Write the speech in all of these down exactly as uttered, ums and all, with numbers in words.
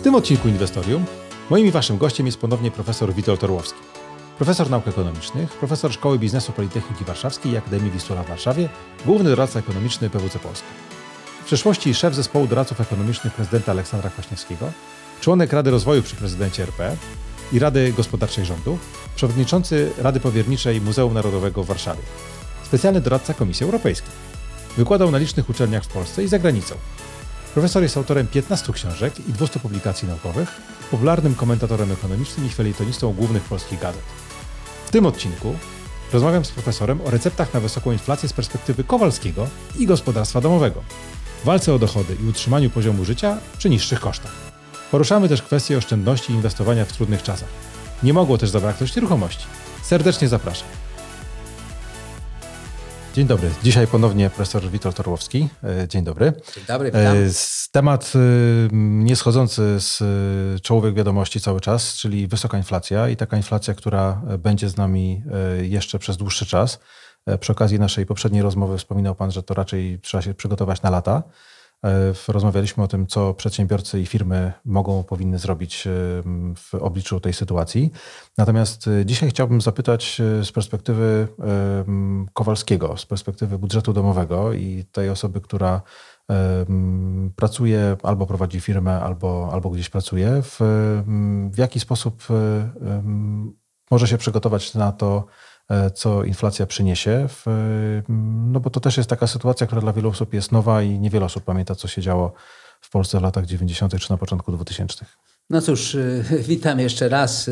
W tym odcinku Inwestorium moim i waszym gościem jest ponownie profesor Witold Orłowski. Profesor nauk ekonomicznych, profesor Szkoły Biznesu Politechniki Warszawskiej i Akademii Vistula w Warszawie, główny doradca ekonomiczny P W C Polska. W przeszłości szef zespołu doradców ekonomicznych prezydenta Aleksandra Kwaśniewskiego, członek Rady Rozwoju przy prezydencie R P i Rady Gospodarczej Rządu, przewodniczący Rady Powierniczej Muzeum Narodowego w Warszawie, specjalny doradca Komisji Europejskiej. Wykładał na licznych uczelniach w Polsce i za granicą. Profesor jest autorem piętnastu książek i dwustu publikacji naukowych, popularnym komentatorem ekonomicznym i felietonistą głównych polskich gazet. W tym odcinku rozmawiam z profesorem o receptach na wysoką inflację z perspektywy Kowalskiego i gospodarstwa domowego, walce o dochody i utrzymaniu poziomu życia przy niższych kosztach. Poruszamy też kwestię oszczędności i inwestowania w trudnych czasach. Nie mogło też zabraknąć nieruchomości. Serdecznie zapraszam. Dzień dobry. Dzisiaj ponownie profesor Witold Orłowski. Dzień dobry. Dzień dobry, witam. Temat nieschodzący z czołowych wiadomości cały czas, czyli wysoka inflacja i taka inflacja, która będzie z nami jeszcze przez dłuższy czas. Przy okazji naszej poprzedniej rozmowy wspominał pan, że to raczej trzeba się przygotować na lata. Rozmawialiśmy o tym, co przedsiębiorcy i firmy mogą, powinny zrobić w obliczu tej sytuacji. Natomiast dzisiaj chciałbym zapytać z perspektywy Kowalskiego, z perspektywy budżetu domowego i tej osoby, która pracuje, albo prowadzi firmę, albo, albo gdzieś pracuje, w, w jaki sposób może się przygotować na to, co inflacja przyniesie, w, no bo to też jest taka sytuacja, która dla wielu osób jest nowa i niewiele osób pamięta, co się działo w Polsce w latach dziewięćdziesiątych czy na początku dwutysięcznych. No cóż, witam jeszcze raz.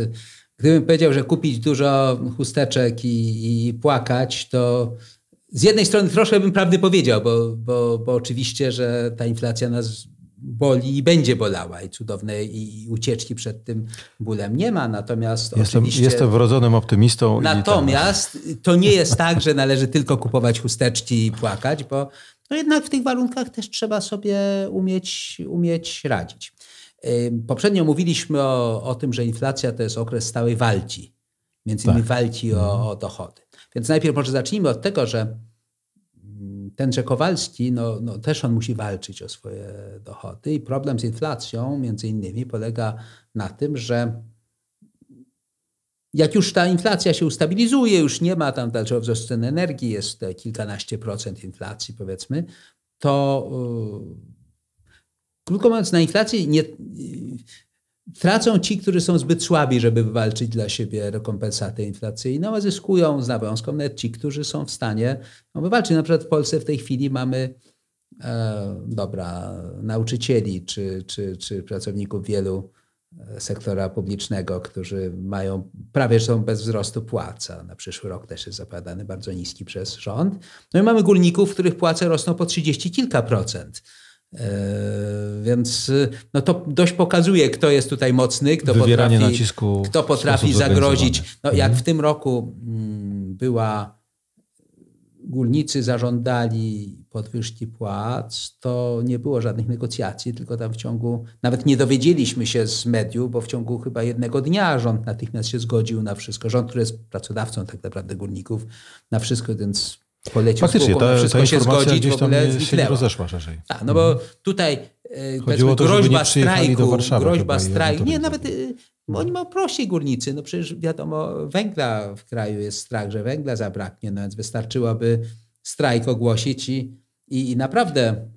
Gdybym powiedział, że kupić dużo chusteczek i, i płakać, to z jednej strony troszkę bym prawdy powiedział, bo, bo, bo oczywiście, że ta inflacja nas boli i będzie bolała i cudownej i ucieczki przed tym bólem nie ma, natomiast jestem, oczywiście... Jestem wrodzonym optymistą. Natomiast i to nie jest tak, że należy tylko kupować chusteczki i płakać, bo no jednak w tych warunkach też trzeba sobie umieć, umieć radzić. Poprzednio mówiliśmy o, o tym, że inflacja to jest okres stałej walki, między innymi tak. walki o, o dochody. Więc najpierw może zacznijmy od tego, że tenże Kowalski, no, no też on musi walczyć o swoje dochody i problem z inflacją między innymi polega na tym, że jak już ta inflacja się ustabilizuje, już nie ma tam dalszego wzrostu cen energii, jest kilkanaście procent inflacji powiedzmy, to yy, krótko mówiąc na inflacji nie, yy, tracą ci, którzy są zbyt słabi, żeby wywalczyć dla siebie rekompensatę inflacyjną, a zyskują z nawiązką nawet ci, którzy są w stanie no, wywalczyć. Na przykład w Polsce w tej chwili mamy e, dobra, nauczycieli czy, czy, czy pracowników wielu sektora publicznego, którzy mają prawie że są bez wzrostu płaca. Na przyszły rok też jest zapowiadany bardzo niski przez rząd. No i mamy górników, których płace rosną po trzydzieści kilka procent. Yy, więc no to dość pokazuje, kto jest tutaj mocny, kto Wywieranie potrafi, nacisku kto potrafi zagrozić. No, mhm. Jak w tym roku mm, była, górnicy zażądali podwyżki płac, to nie było żadnych negocjacji, tylko tam w ciągu, nawet nie dowiedzieliśmy się z mediów, bo w ciągu chyba jednego dnia rząd natychmiast się zgodził na wszystko. Rząd, który jest pracodawcą tak naprawdę górników, na wszystko, więc polecił spółką, ta, wszystko ta się zgodzić, gdzieś tam w ogóle się nie rozeszła szerzej. Tak, no bo tutaj yy, to, groźba strajku, Warszawy, groźba strajku, nie, nawet yy, oni mają prościej górnicy, no przecież wiadomo, węgla w kraju jest strach, że węgla zabraknie, no więc wystarczyłoby strajk ogłosić i, i, i naprawdę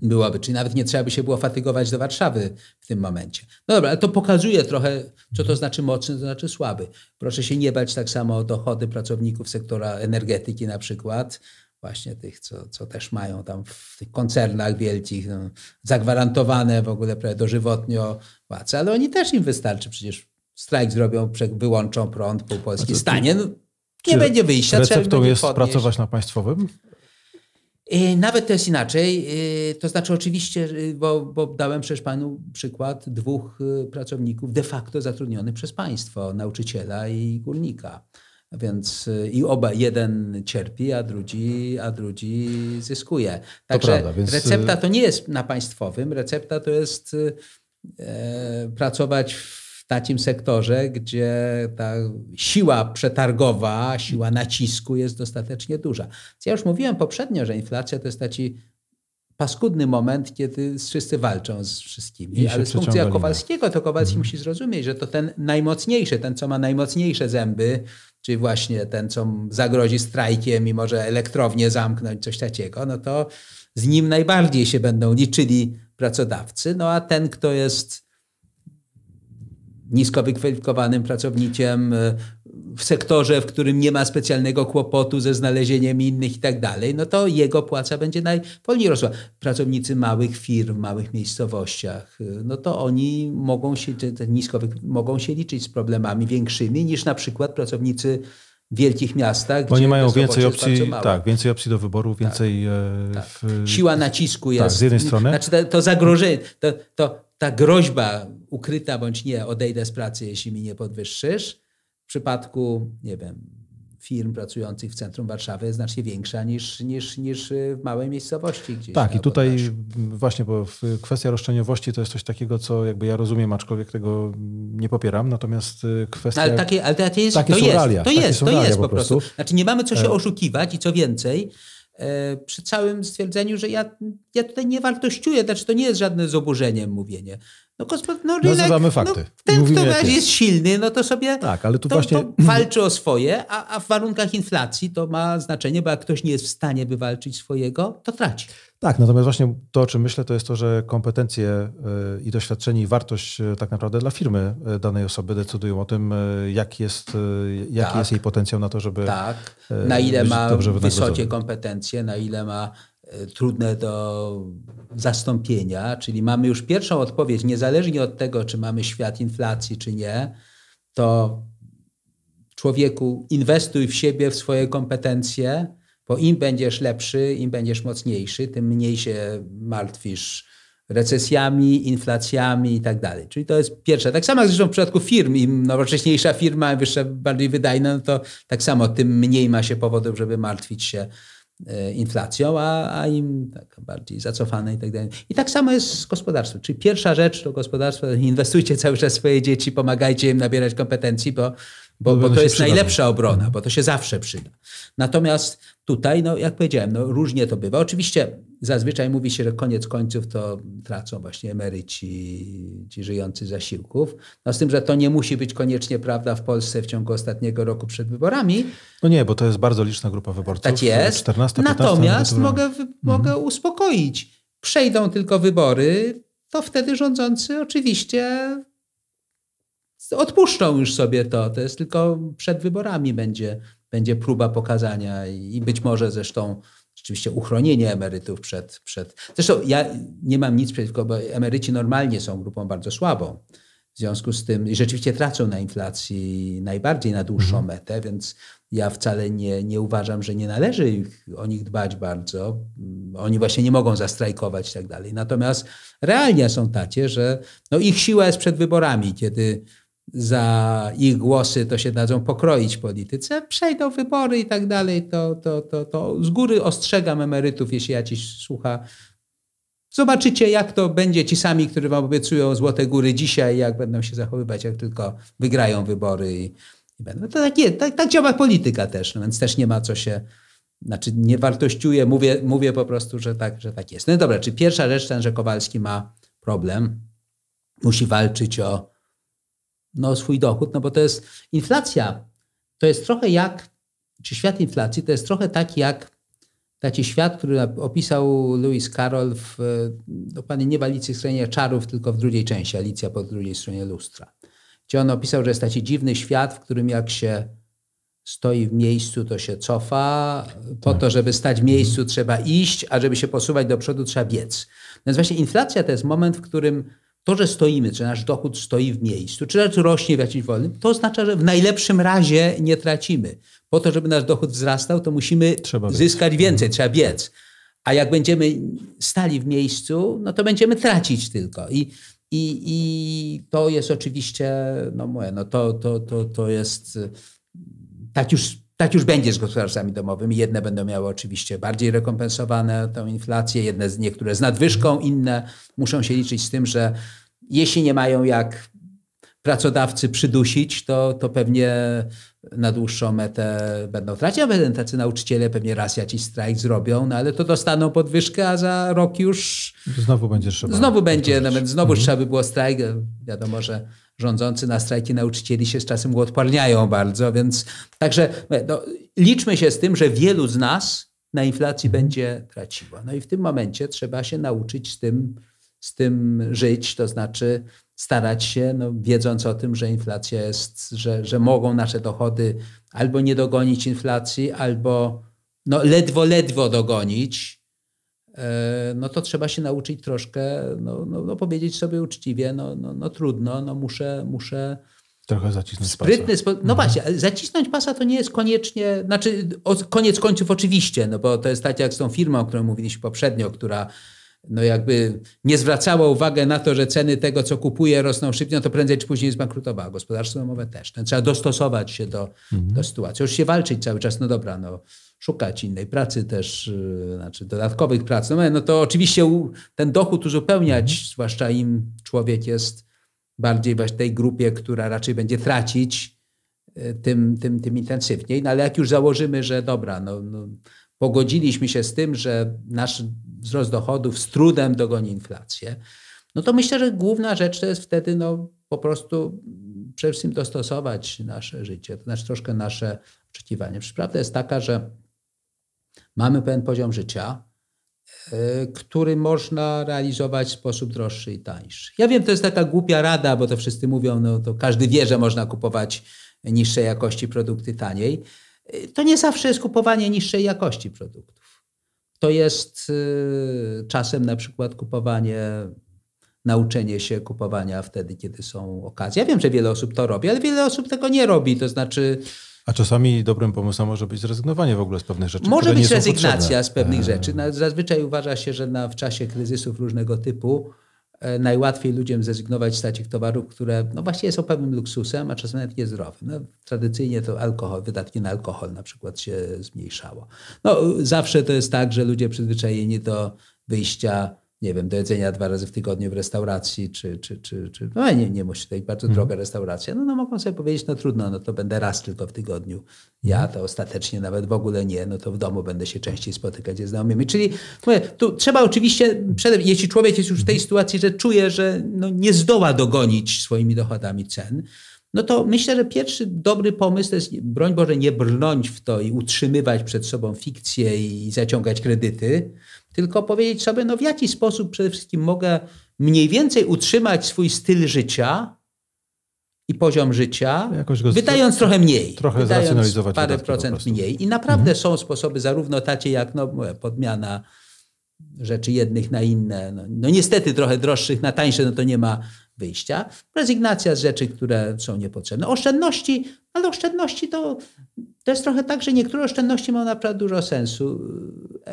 byłoby, czyli nawet nie trzeba by się było fatygować do Warszawy w tym momencie. No dobra, ale to pokazuje trochę, co to znaczy mocny, to znaczy słaby. Proszę się nie bać tak samo o dochody pracowników sektora energetyki na przykład, właśnie tych, co, co też mają tam w tych koncernach wielkich, no, zagwarantowane w ogóle prawie dożywotnio płace, ale oni też im wystarczy, przecież strajk zrobią, wyłączą prąd, pół Polski stanie, no, nie będzie wyjścia. Receptą jest pracować na państwowym? Nawet to jest inaczej, to znaczy oczywiście, bo, bo dałem przecież panu przykład dwóch pracowników de facto zatrudnionych przez państwo, nauczyciela i górnika. Więc i oba, jeden cierpi, a drugi, a drugi zyskuje. Także to prawda, więc... recepta to nie jest na państwowym, recepta to jest e, pracować w takim sektorze, gdzie ta siła przetargowa, siła nacisku jest dostatecznie duża. Ja już mówiłem poprzednio, że inflacja to jest taki paskudny moment, kiedy wszyscy walczą z wszystkimi. Ale z funkcji Kowalskiego to Kowalski mhm. musi zrozumieć, że to ten najmocniejszy, ten co ma najmocniejsze zęby, czyli właśnie ten co zagrozi strajkiem i może elektrownię zamknąć, coś takiego, no to z nim najbardziej się będą liczyli pracodawcy. No a ten, kto jest nisko wykwalifikowanym pracownikiem w sektorze, w którym nie ma specjalnego kłopotu ze znalezieniem innych i tak dalej, no to jego płaca będzie najwolniej rosła. Pracownicy małych firm, w małych miejscowościach, no to oni mogą się, nisko, mogą się liczyć z problemami większymi niż na przykład pracownicy w wielkich miastach. Bo oni mają więcej opcji, tak, więcej opcji do wyboru, więcej... Tak, w, tak. Siła nacisku jest... Tak, z jednej strony. Znaczy to, to zagrożenie, to, to, ta groźba ukryta bądź nie, odejdę z pracy, jeśli mi nie podwyższysz, w przypadku, nie wiem, firm pracujących w centrum Warszawy jest znacznie większa niż, niż, niż w małej miejscowości. Gdzieś tak, i tutaj podnosi. Właśnie, bo kwestia roszczeniowości to jest coś takiego, co jakby ja rozumiem, aczkolwiek tego nie popieram, natomiast kwestia... Ale takie, ale takie jest, takie to jest, realia, to jest, to jest po prostu. prostu. Znaczy nie mamy co się oszukiwać i co więcej, przy całym stwierdzeniu, że ja, ja tutaj nie wartościuję, znaczy to nie jest żadne z oburzeniem mówienie. No, no, nazywamy no, fakty. No, ten, kto jest. jest silny, no to sobie tak, ale tu to, właśnie... to walczy o swoje, a, a w warunkach inflacji to ma znaczenie, bo jak ktoś nie jest w stanie wywalczyć swojego, to traci. Tak, natomiast właśnie to, o czym myślę, to jest to, że kompetencje i doświadczenie i wartość tak naprawdę dla firmy danej osoby decydują o tym, jaki jest, jaki tak. jest jej potencjał na to, żeby tak. na ile ma wysokie kompetencje, na ile ma trudne do zastąpienia, czyli mamy już pierwszą odpowiedź, niezależnie od tego, czy mamy świat inflacji, czy nie, to człowieku, inwestuj w siebie, w swoje kompetencje, bo im będziesz lepszy, im będziesz mocniejszy, tym mniej się martwisz recesjami, inflacjami i tak dalej. Czyli to jest pierwsze. Tak samo zresztą w przypadku firm. Im nowocześniejsza firma, im wyższa, bardziej wydajna, no to tak samo tym mniej ma się powodów, żeby martwić się inflacją, a, a im tak bardziej zacofane i tak dalej. I tak samo jest z gospodarstwem. Czyli pierwsza rzecz to gospodarstwo, inwestujcie cały czas w swoje dzieci, pomagajcie im nabierać kompetencji, bo, bo, bo to jest przyda. najlepsza obrona, bo to się zawsze przyda. Natomiast tutaj, no jak powiedziałem, no, różnie to bywa. Oczywiście zazwyczaj mówi się, że koniec końców to tracą właśnie emeryci, ci żyjący zasiłków. No z tym, że to nie musi być koniecznie prawda w Polsce w ciągu ostatniego roku przed wyborami. No nie, bo to jest bardzo liczna grupa wyborców. Tak jest. czternaście, piętnaście, Natomiast piętnaście mogę, mhm. mogę uspokoić. Przejdą tylko wybory, to wtedy rządzący oczywiście odpuszczą już sobie to. To jest tylko przed wyborami będzie, będzie próba pokazania i być może zresztą Oczywiście uchronienie emerytów przed, przed... Zresztą ja nie mam nic przeciwko, bo emeryci normalnie są grupą bardzo słabą. W związku z tym rzeczywiście tracą na inflacji najbardziej na dłuższą metę, więc ja wcale nie, nie uważam, że nie należy ich, o nich dbać bardzo. Oni właśnie nie mogą zastrajkować i tak dalej. Natomiast realnie są takie, że no ich siła jest przed wyborami, kiedy za ich głosy to się dadzą pokroić polityce, przejdą wybory i tak dalej, to, to, to, to z góry ostrzegam emerytów, jeśli ja ci słucha. Zobaczycie, jak to będzie ci sami, którzy wam obiecują złote góry dzisiaj, jak będą się zachowywać, jak tylko wygrają wybory. I, i będą. No to tak, jest, tak, tak działa polityka też, no więc też nie ma co się... Znaczy nie wartościuję, mówię, mówię po prostu, że tak, że tak jest. No dobra, czy pierwsza rzecz ten, że Kowalski ma problem, musi walczyć o no swój dochód, no bo to jest inflacja, to jest trochę jak, czy świat inflacji to jest trochę taki jak taki świat, który opisał Lewis Carroll w dokładnie nie w Alicji w Krainie Czarów, tylko w drugiej części, Alicja po drugiej stronie lustra, gdzie on opisał, że jest taki dziwny świat, w którym jak się stoi w miejscu, to się cofa, po to, żeby stać w miejscu trzeba iść, a żeby się posuwać do przodu trzeba biec. Więc właśnie inflacja to jest moment, w którym to, że stoimy, czy nasz dochód stoi w miejscu, czy rzecz rośnie w jakimś wolnym, to oznacza, że w najlepszym razie nie tracimy. Po to, żeby nasz dochód wzrastał, to musimy trzeba zyskać biec. więcej, trzeba biec. A jak będziemy stali w miejscu, no to będziemy tracić tylko. I, i, i to jest oczywiście, no mówię, no to, to, to, to jest, tak już, tak już będzie z gospodarstwami domowymi. Jedne będą miały oczywiście bardziej rekompensowane tą inflację, jedne, niektóre z nadwyżką, inne muszą się liczyć z tym, że jeśli nie mają jak pracodawcy przydusić, to, to pewnie na dłuższą metę będą tracić, a będą tacy nauczyciele pewnie raz jakiś strajk zrobią, no ale to dostaną podwyżkę, a za rok już... Znowu będzie trzeba... Znowu będzie, nawet znowu mhm. trzeba by było strajk. Wiadomo, że rządzący na strajki nauczycieli się z czasem uodparniają bardzo, więc także no, liczmy się z tym, że wielu z nas na inflacji będzie traciło. No i w tym momencie trzeba się nauczyć z tym, z tym żyć, to znaczy starać się, no, wiedząc o tym, że inflacja jest, że, że mogą nasze dochody albo nie dogonić inflacji, albo no, ledwo, ledwo dogonić, no to trzeba się nauczyć troszkę, no, no, no powiedzieć sobie uczciwie, no, no, no trudno, no muszę, muszę... Trochę zacisnąć sprytny pasa. No mhm. właśnie, ale zacisnąć pasa to nie jest koniecznie, znaczy koniec końców oczywiście, no bo to jest tak jak z tą firmą, o której mówiliśmy poprzednio, która no jakby nie zwracała uwagi na to, że ceny tego, co kupuje, rosną szybciej, no to prędzej czy później zbankrutowała. Gospodarstwo domowe też. No, trzeba dostosować się do, mhm. do sytuacji. Już się walczyć cały czas, no dobra, no szukać innej pracy też, znaczy dodatkowych prac. No, no to oczywiście ten dochód uzupełniać, mhm. zwłaszcza im człowiek jest bardziej w tej grupie, która raczej będzie tracić, tym, tym, tym intensywniej. No ale jak już założymy, że dobra, no, no, pogodziliśmy się z tym, że nasz wzrost dochodów z trudem dogoni inflację, no to myślę, że główna rzecz to jest wtedy no, po prostu przede wszystkim dostosować nasze życie, to znaczy troszkę nasze oczekiwania. Przecież prawda jest taka, że mamy pewien poziom życia, który można realizować w sposób droższy i tańszy. Ja wiem, to jest taka głupia rada, bo to wszyscy mówią, no to każdy wie, że można kupować niższej jakości produkty taniej. To nie zawsze jest kupowanie niższej jakości produktów. To jest czasem na przykład kupowanie, nauczenie się kupowania wtedy, kiedy są okazje. Ja wiem, że wiele osób to robi, ale wiele osób tego nie robi, to znaczy... A czasami dobrym pomysłem może być zrezygnowanie w ogóle z pewnych rzeczy. Może być rezygnacja z pewnych rzeczy. Zazwyczaj uważa się, że na, w czasie kryzysów różnego typu e, najłatwiej ludziom zrezygnować z takich towarów, które no właściwie są pewnym luksusem, a czasem nawet niezdrowym. No, tradycyjnie to alkohol, wydatki na alkohol na przykład się zmniejszało. No, zawsze to jest tak, że ludzie przyzwyczajeni do wyjścia, nie wiem, do jedzenia dwa razy w tygodniu w restauracji, czy, czy, czy, czy no nie, nie musi to być bardzo droga restauracja, no, no mogą sobie powiedzieć, no trudno, no to będę raz tylko w tygodniu. Ja to ostatecznie nawet w ogóle nie, no to w domu będę się częściej spotykać ze znajomymi. Czyli mówię, tu trzeba oczywiście, jeśli człowiek jest już w tej sytuacji, że czuje, że no nie zdoła dogonić swoimi dochodami cen, no to myślę, że pierwszy dobry pomysł to jest, broń Boże, nie brnąć w to i utrzymywać przed sobą fikcję i zaciągać kredyty, tylko powiedzieć sobie, no w jaki sposób przede wszystkim mogę mniej więcej utrzymać swój styl życia i poziom życia, go wydając z... trochę mniej. Trochę zracjonalizować parę procent mniej. I naprawdę mhm. są sposoby zarówno takie jak no, podmiana rzeczy jednych na inne, no, no niestety trochę droższych na tańsze, no to nie ma wyjścia. Rezygnacja z rzeczy, które są niepotrzebne. Oszczędności, ale oszczędności to, to jest trochę tak, że niektóre oszczędności mają naprawdę dużo sensu.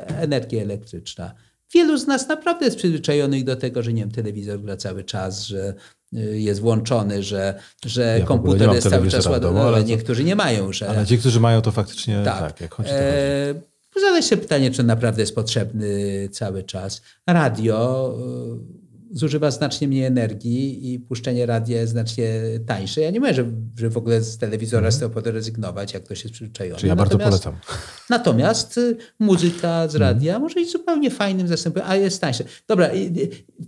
Energia elektryczna. Wielu z nas naprawdę jest przyzwyczajonych do tego, że nie wiem, telewizor gra cały czas, że jest włączony, że, że ja komputer jest cały czas ładowany, ale niektórzy nie mają. Że... Ale ci, którzy mają, to faktycznie tak. tak jak chodzi, to chodzi. E... Zadaję się pytanie, czy naprawdę jest potrzebny cały czas. Radio zużywa znacznie mniej energii i puszczenie radia jest znacznie tańsze. Ja nie mówię, że, że w ogóle z telewizora z tego powodu rezygnować, jak ktoś jest przyzwyczajony. Czyli ja bardzo natomiast, polecam. Natomiast muzyka z radia może być zupełnie fajnym zastępem, a jest tańsze. Dobra,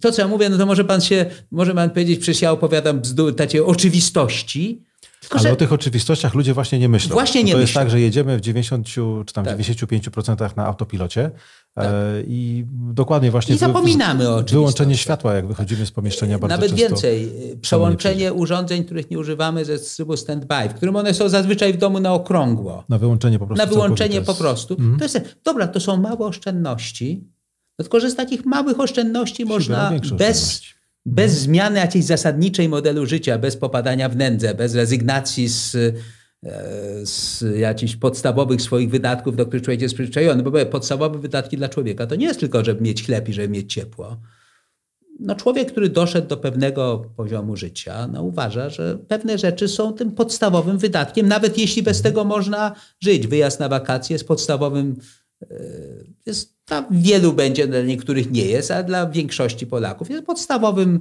to co ja mówię, no to może pan się, może pan powiedzieć, przecież ja opowiadam bzdury, takie oczywistości. Tylko, ale że... o tych oczywistościach ludzie właśnie nie myślą. Właśnie nie to myślą. Jest tak, że jedziemy w dziewięćdziesiąt czy tam tak. dziewięćdziesiąt pięć procent na autopilocie tak. e, i dokładnie właśnie I zapominamy o wyłączenie światła, jak wychodzimy z pomieszczenia bardzo Nawet często. Nawet więcej. Przełączenie urządzeń, których nie używamy ze trybu stand-by, w którym one są zazwyczaj w domu na okrągło. Na wyłączenie po prostu. Na wyłączenie jest... po prostu. Mhm. To jest, dobra, to są małe oszczędności, no tylko że z takich małych oszczędności Siła można bez... Bez zmiany jakiejś zasadniczej modelu życia, bez popadania w nędzę, bez rezygnacji z, z jakichś podstawowych swoich wydatków, do których człowiek jest przyzwyczajony. Bo podstawowe wydatki dla człowieka to nie jest tylko, żeby mieć chleb i żeby mieć ciepło. No człowiek, który doszedł do pewnego poziomu życia, no uważa, że pewne rzeczy są tym podstawowym wydatkiem, nawet jeśli bez tego można żyć. Wyjazd na wakacje jest podstawowym Jest, tam wielu będzie, dla niektórych nie jest, a dla większości Polaków jest podstawowym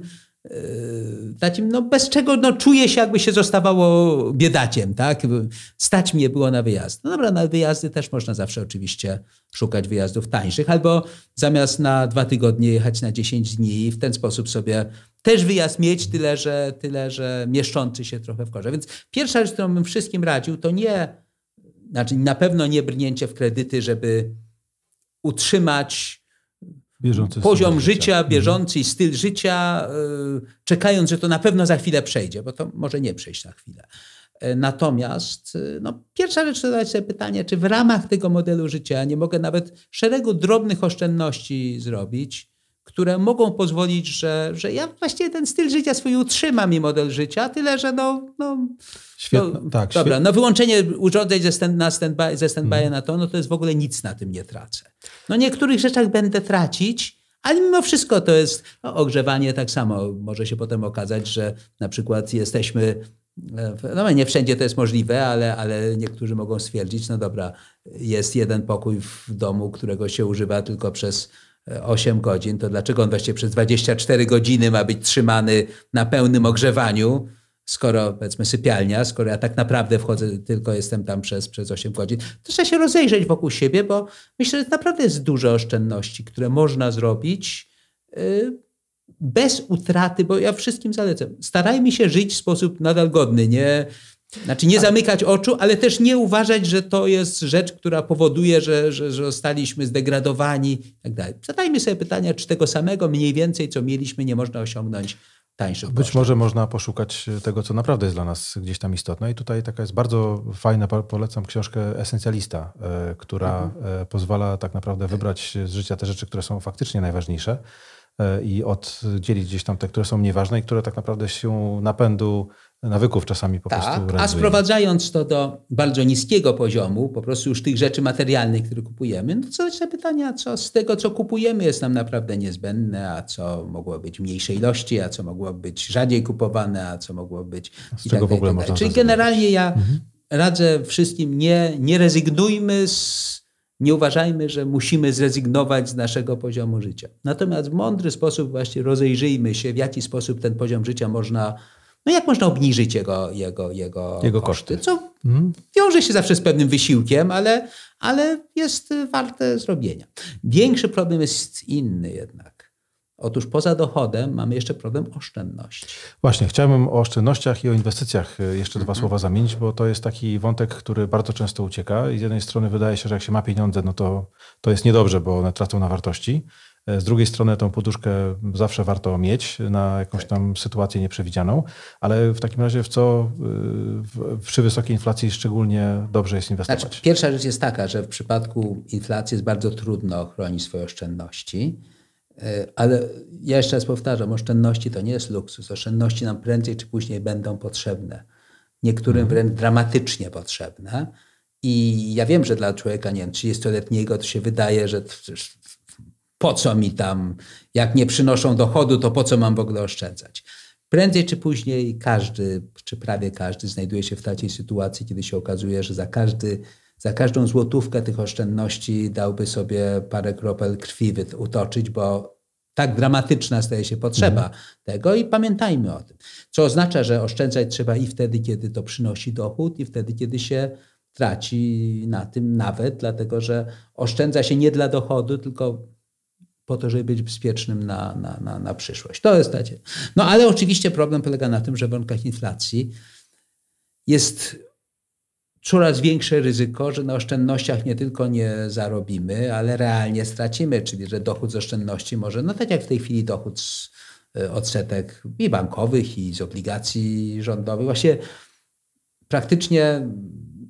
takim, no bez czego no, czuje się, jakby się zostawało biedakiem, tak? Stać mnie było na wyjazd. No dobra, na wyjazdy też można zawsze oczywiście szukać wyjazdów tańszych, albo zamiast na dwa tygodnie jechać na dziesięć dni i w ten sposób sobie też wyjazd mieć, tyle że, tyle, że mieszczący się trochę w korze. Więc pierwsza rzecz, którą bym wszystkim radził, to nie, znaczy na pewno nie brnięcie w kredyty, żeby utrzymać Bieżący poziom życia, życia bieżący styl życia, yy, czekając, że to na pewno za chwilę przejdzie, bo to może nie przejść na chwilę. Yy, natomiast yy, no, pierwsza rzecz to zadać sobie pytanie, czy w ramach tego modelu życia nie mogę nawet szeregu drobnych oszczędności zrobić, które mogą pozwolić, że, że ja właściwie ten styl życia swój utrzymam i model życia, tyle że no... no świetno, no, tak. Dobra, świetno. No wyłączenie urządzeń ze stand-by stand mm. na to, no to jest w ogóle nic, na tym nie tracę. No niektórych rzeczach będę tracić, ale mimo wszystko to jest no, ogrzewanie tak samo. Może się potem okazać, że na przykład jesteśmy... No nie wszędzie to jest możliwe, ale, ale niektórzy mogą stwierdzić, no dobra, jest jeden pokój w domu, którego się używa tylko przez osiem godzin, to dlaczego on właściwie przez dwadzieścia cztery godziny ma być trzymany na pełnym ogrzewaniu, skoro powiedzmy sypialnia, skoro ja tak naprawdę wchodzę, tylko jestem tam przez, przez osiem godzin. To trzeba się rozejrzeć wokół siebie, bo myślę, że naprawdę jest dużo oszczędności, które można zrobić yy, bez utraty, bo ja wszystkim zalecam. Starajmy się żyć w sposób nadal godny, nie... Znaczy nie zamykać oczu, ale też nie uważać, że to jest rzecz, która powoduje, że, że, że zostaliśmy zdegradowani i tak dalej. Zadajmy sobie pytania, czy tego samego mniej więcej, co mieliśmy, nie można osiągnąć tańszych kosztów. Być może można poszukać tego, co naprawdę jest dla nas gdzieś tam istotne. I tutaj taka jest bardzo fajna, polecam książkę Esencjalista, która mhm. pozwala tak naprawdę wybrać z życia te rzeczy, które są faktycznie najważniejsze i oddzielić gdzieś tam te, które są mniej ważne i które tak naprawdę się napędu nawyków czasami po tak, prostu realizujemy. A sprowadzając to do bardzo niskiego poziomu, po prostu już tych rzeczy materialnych, które kupujemy, no to są pytania, co z tego, co kupujemy, jest nam naprawdę niezbędne, a co mogło być mniejszej ilości, a co mogło być rzadziej kupowane, a co mogło być... Z i czego tak, w ogóle tak, można... Czyli generalnie ja mhm. radzę wszystkim, nie, nie rezygnujmy z... Nie uważajmy, że musimy zrezygnować z naszego poziomu życia. Natomiast w mądry sposób właśnie rozejrzyjmy się, w jaki sposób ten poziom życia można... No jak można obniżyć jego, jego, jego, jego koszty, koszty. Co hmm. wiąże się zawsze z pewnym wysiłkiem, ale, ale jest warte zrobienia. Większy problem jest inny jednak. Otóż poza dochodem mamy jeszcze problem oszczędności. Właśnie, chciałbym o oszczędnościach i o inwestycjach jeszcze dwa mm-hmm. słowa zamienić, bo to jest taki wątek, który bardzo często ucieka i z jednej strony wydaje się, że jak się ma pieniądze, no to, to jest niedobrze, bo one tracą na wartości. Z drugiej strony tą poduszkę zawsze warto mieć na jakąś tam sytuację nieprzewidzianą, ale w takim razie w co w, przy wysokiej inflacji szczególnie dobrze jest inwestować? Znaczy, pierwsza rzecz jest taka, że w przypadku inflacji jest bardzo trudno chronić swoje oszczędności, ale ja jeszcze raz powtarzam, oszczędności to nie jest luksus. Oszczędności nam prędzej czy później będą potrzebne. Niektórym wręcz dramatycznie potrzebne. I ja wiem, że dla człowieka, nie wiem, trzydziestoletniego to się wydaje, że po co mi tam, jak nie przynoszą dochodu, to po co mam w ogóle oszczędzać? Prędzej czy później każdy, czy prawie każdy znajduje się w takiej sytuacji, kiedy się okazuje, że za, każdy, za każdą złotówkę tych oszczędności dałby sobie parę kropel krwi utoczyć, bo tak dramatyczna staje się potrzeba mhm. tego i pamiętajmy o tym. Co oznacza, że oszczędzać trzeba i wtedy, kiedy to przynosi dochód, i wtedy, kiedy się traci na tym nawet, dlatego że oszczędza się nie dla dochodu, tylko po to, żeby być bezpiecznym na, na, na, na przyszłość. To jest takie. No ale oczywiście problem polega na tym, że w warunkach inflacji jest coraz większe ryzyko, że na oszczędnościach nie tylko nie zarobimy, ale realnie stracimy, czyli że dochód z oszczędności może, no tak jak w tej chwili dochód z odsetek i bankowych, i z obligacji rządowych. Właśnie praktycznie...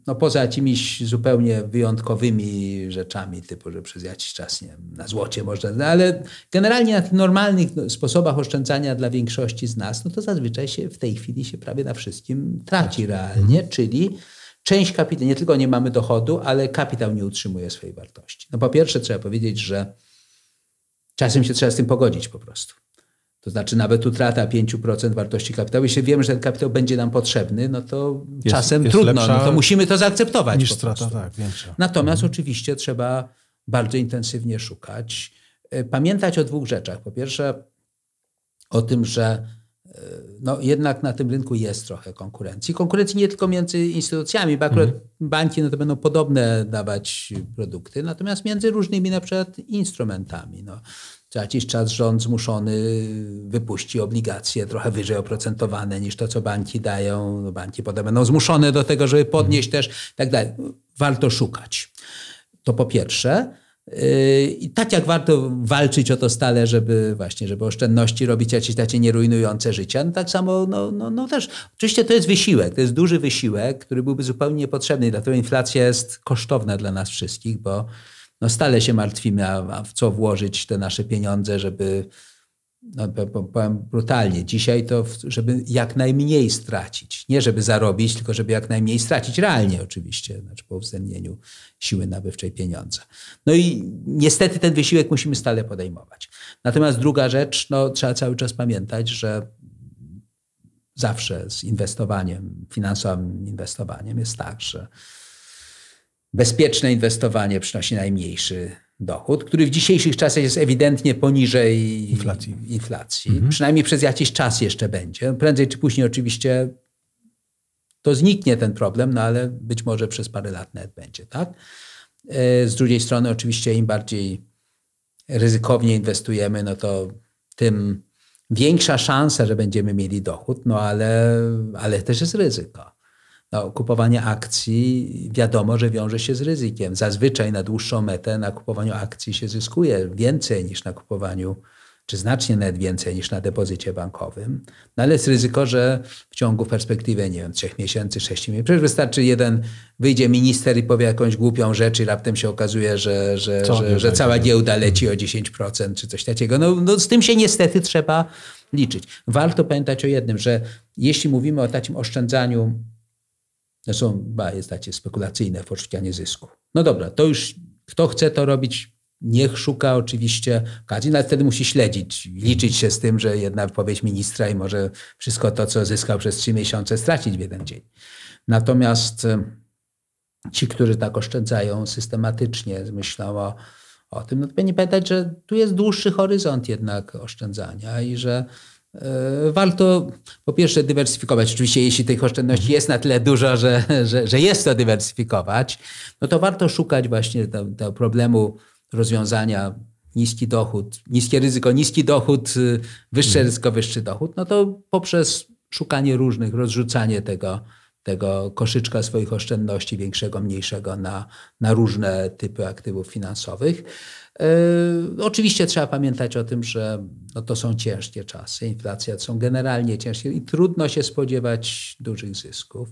No poza jakimiś zupełnie wyjątkowymi rzeczami, typu, że przez jakiś czas nie wiem, na złocie można, no ale generalnie na tych normalnych sposobach oszczędzania dla większości z nas, no to zazwyczaj się w tej chwili się prawie na wszystkim traci realnie, hmm. czyli część kapitału, nie tylko nie mamy dochodu, ale kapitał nie utrzymuje swojej wartości. No po pierwsze trzeba powiedzieć, że czasem się trzeba z tym pogodzić po prostu. To znaczy nawet utrata pięć procent wartości kapitału. Jeśli wiemy, że ten kapitał będzie nam potrzebny, no to jest, czasem jest trudno, no to musimy to zaakceptować. Niż strata, tak, większa. Natomiast mhm. oczywiście trzeba bardzo intensywnie szukać. Pamiętać o dwóch rzeczach. Po pierwsze o tym, że no jednak na tym rynku jest trochę konkurencji. Konkurencji nie tylko między instytucjami, bo akurat mhm. banki no to będą podobne dawać produkty, natomiast między różnymi na przykład instrumentami. No. Za jakiś czas rząd zmuszony wypuści obligacje trochę wyżej oprocentowane niż to, co banki dają. No, banki potem będą zmuszone do tego, żeby podnieść mhm. też i tak dalej. Warto szukać. To po pierwsze. I tak jak warto walczyć o to stale, żeby właśnie, żeby oszczędności robić jakieś takie nierujnujące życia, no tak samo no, no, no też. Oczywiście to jest wysiłek, to jest duży wysiłek, który byłby zupełnie niepotrzebny, dlatego inflacja jest kosztowna dla nas wszystkich, bo no stale się martwimy, a w co włożyć te nasze pieniądze, żeby, no, powiem brutalnie, dzisiaj to, żeby jak najmniej stracić. Nie żeby zarobić, tylko żeby jak najmniej stracić, realnie oczywiście, znaczy po uwzględnieniu siły nabywczej pieniądza. No i niestety ten wysiłek musimy stale podejmować. Natomiast druga rzecz, no, trzeba cały czas pamiętać, że zawsze z inwestowaniem, finansowym inwestowaniem jest tak, że bezpieczne inwestowanie przynosi najmniejszy dochód, który w dzisiejszych czasach jest ewidentnie poniżej inflacji. inflacji. Mhm. Przynajmniej przez jakiś czas jeszcze będzie. Prędzej czy później oczywiście to zniknie ten problem, no ale być może przez parę lat nawet będzie, tak? Z drugiej strony oczywiście im bardziej ryzykownie inwestujemy, no to tym większa szansa, że będziemy mieli dochód, no ale, ale też jest ryzyko. No, kupowanie akcji wiadomo, że wiąże się z ryzykiem. Zazwyczaj na dłuższą metę na kupowaniu akcji się zyskuje więcej niż na kupowaniu, czy znacznie nawet więcej niż na depozycie bankowym. No ale jest ryzyko, że w ciągu perspektywy, nie wiem, trzech miesięcy, sześciu miesięcy, przecież wystarczy jeden, wyjdzie minister i powie jakąś głupią rzecz i raptem się okazuje, że, że, że, że cała giełda leci o dziesięć procent czy coś takiego. No, no z tym się niestety trzeba liczyć. Warto pamiętać o jednym, że jeśli mówimy o takim oszczędzaniu, no są, ba, jest takie spekulacyjne poczucie zysku. No dobra, to już kto chce to robić, niech szuka oczywiście okazji, ale wtedy musi śledzić, liczyć się z tym, że jedna wypowiedź ministra i może wszystko to, co zyskał przez trzy miesiące, stracić w jeden dzień. Natomiast ci, którzy tak oszczędzają systematycznie, myślą o, o tym, no to powinni pamiętać, że tu jest dłuższy horyzont jednak oszczędzania i że warto po pierwsze dywersyfikować. Oczywiście jeśli tych oszczędności jest na tyle dużo, że, że, że jest to dywersyfikować, no to warto szukać właśnie tego problemu rozwiązania niski dochód, niskie ryzyko, niski dochód, wyższe ryzyko, wyższy dochód, no to poprzez szukanie różnych, rozrzucanie tego, tego koszyczka swoich oszczędności większego, mniejszego na, na różne typy aktywów finansowych. Yy, oczywiście trzeba pamiętać o tym, że no to są ciężkie czasy. Inflacja są generalnie ciężkie i trudno się spodziewać dużych zysków.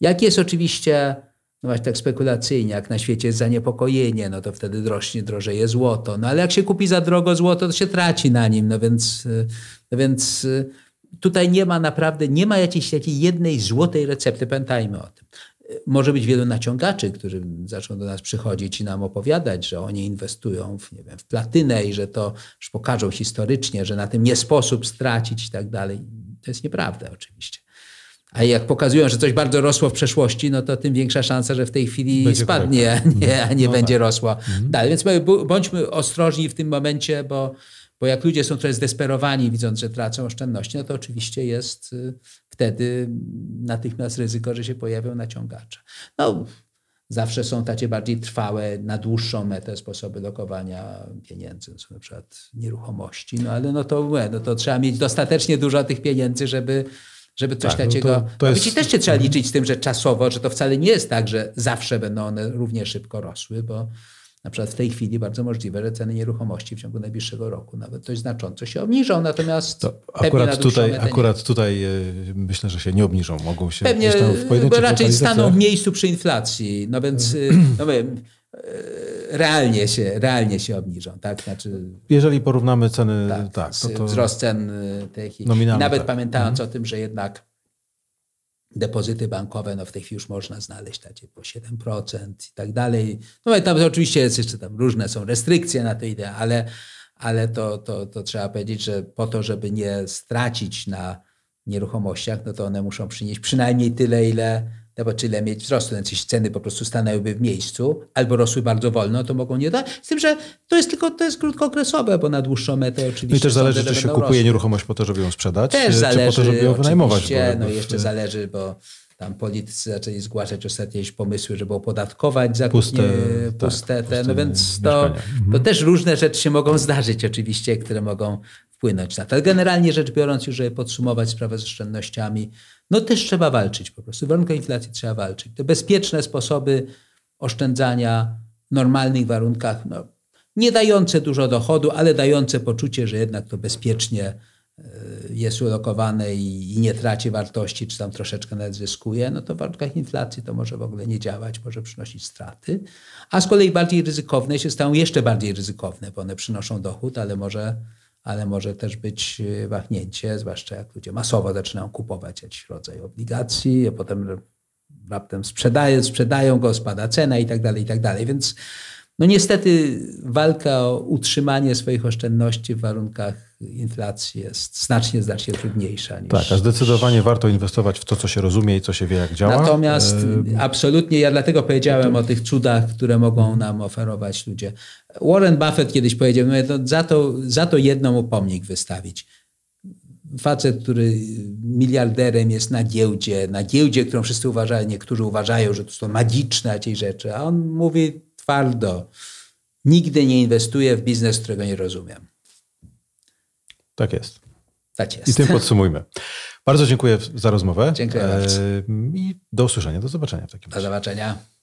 Jak jest oczywiście, no właśnie tak spekulacyjnie, jak na świecie jest zaniepokojenie, no to wtedy rośnie, drożeje złoto. No ale jak się kupi za drogo złoto, to się traci na nim. No więc, no więc tutaj nie ma naprawdę, nie ma jakiejś takiej jednej złotej recepty. Pamiętajmy o tym. Może być wielu naciągaczy, którzy zaczną do nas przychodzić i nam opowiadać, że oni inwestują w, nie wiem, w platynę i że to już pokażą historycznie, że na tym nie sposób stracić i tak dalej. To jest nieprawda oczywiście. A jak pokazują, że coś bardzo rosło w przeszłości, no to tym większa szansa, że w tej chwili będzie spadnie, a nie, a nie no będzie tak. rosła mhm. dalej. Więc bądźmy ostrożni w tym momencie, bo, bo jak ludzie są trochę zdesperowani, widząc, że tracą oszczędności, no to oczywiście jest wtedy natychmiast ryzyko, że się pojawią naciągacze. No, zawsze są takie bardziej trwałe, na dłuższą metę sposoby lokowania pieniędzy, są na przykład nieruchomości, no ale no to, no to trzeba mieć dostatecznie dużo tych pieniędzy, żeby, żeby coś tak, takiego... No to, to jest... I też się trzeba liczyć z tym, że czasowo, że to wcale nie jest tak, że zawsze będą one równie szybko rosły, bo na przykład w tej chwili bardzo możliwe, że ceny nieruchomości w ciągu najbliższego roku nawet dość znacząco się obniżą, natomiast... To akurat tutaj, akurat tutaj myślę, że się nie obniżą, mogą się... Pewnie, bo raczej staną w miejscu przy inflacji, no więc no wiem, realnie się, realnie się obniżą, tak? Znaczy, jeżeli porównamy ceny... Tak, tak to, to... wzrost cen tych... I nawet tak. pamiętając mhm. o tym, że jednak depozyty bankowe, no w tej chwili już można znaleźć takie po siedem procent i tak dalej. No i tam oczywiście jest jeszcze tam różne są restrykcje na to idea, ale, ale to, to, to trzeba powiedzieć, że po to, żeby nie stracić na nieruchomościach, no to one muszą przynieść przynajmniej tyle, ile no bo tyle mieć wzrostu, znaczy ceny po prostu stanęłyby w miejscu albo rosły bardzo wolno, to mogą nie dać. Z tym, że to jest tylko to jest krótkookresowe, bo na dłuższą metę oczywiście... No i też zależy, czy się kupuje rosły. Nieruchomość po to, żeby ją sprzedać, też czy zależy, po to, żeby ją wynajmować. No i jeszcze zależy, bo... Tam politycy zaczęli zgłaszać ostatnio jakieś pomysły, żeby opodatkować zakup puste, nie, puste tak, te. Puste no więc to, mhm. to też różne rzeczy się mogą zdarzyć oczywiście, które mogą wpłynąć na to. Ale generalnie rzecz biorąc, już żeby podsumować sprawę z oszczędnościami, no też trzeba walczyć po prostu. W warunkach inflacji trzeba walczyć. Te bezpieczne sposoby oszczędzania w normalnych warunkach, no, nie dające dużo dochodu, ale dające poczucie, że jednak to bezpiecznie jest ulokowane i nie traci wartości, czy tam troszeczkę nawet zyskuje, no to w warunkach inflacji to może w ogóle nie działać, może przynosić straty. A z kolei bardziej ryzykowne się stają jeszcze bardziej ryzykowne, bo one przynoszą dochód, ale może, ale może też być wahnięcie, zwłaszcza jak ludzie masowo zaczynają kupować jakiś rodzaj obligacji, a potem raptem sprzedają, sprzedają go, spada cena i tak dalej, i tak dalej. Więc no niestety walka o utrzymanie swoich oszczędności w warunkach inflacji jest znacznie, znacznie trudniejsza. Niż... Tak, a zdecydowanie niż... warto inwestować w to, co się rozumie i co się wie, jak działa. Natomiast e... absolutnie, ja dlatego powiedziałem o tych cudach, które mogą nam oferować ludzie. Warren Buffett kiedyś powiedział, no to za, to, za to jedno mu pomnik wystawić. Facet, który miliarderem jest na giełdzie, na giełdzie, którą wszyscy uważają, niektórzy uważają, że to są magiczne te rzeczy, a on mówi... twardo. Nigdy nie inwestuję w biznes, którego nie rozumiem. Tak jest. Tak jest. I tym podsumujmy. Bardzo dziękuję za rozmowę. Dziękuję bardzo. I do usłyszenia, do zobaczenia w takim razie. Do zobaczenia.